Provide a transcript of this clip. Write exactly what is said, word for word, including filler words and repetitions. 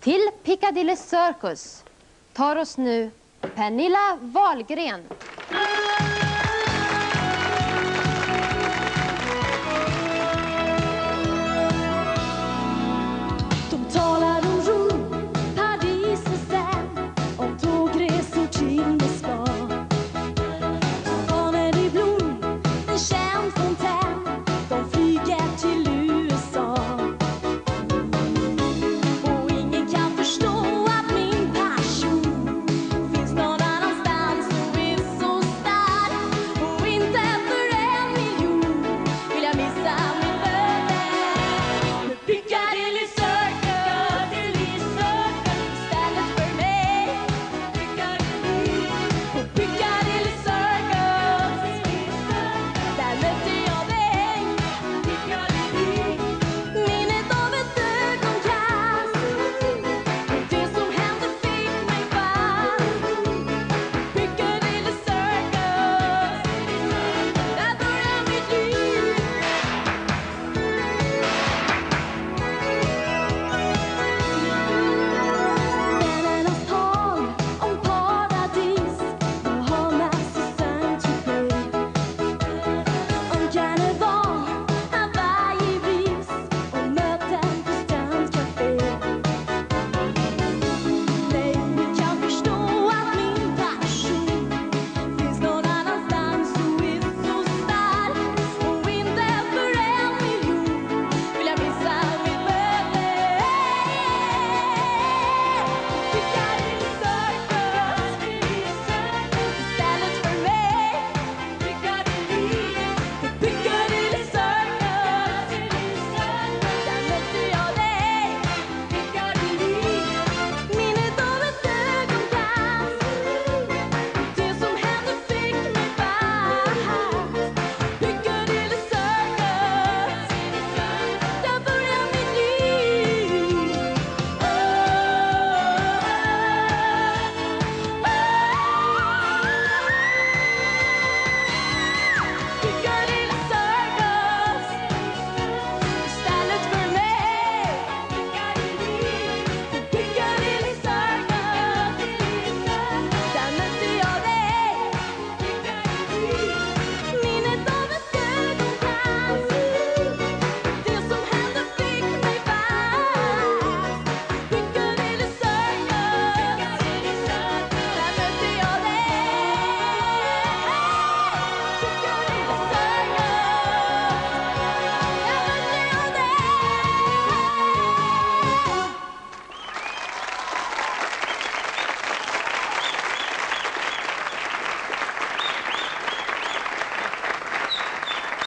Till Piccadilly Circus tar oss nu Pernilla Wahlgren.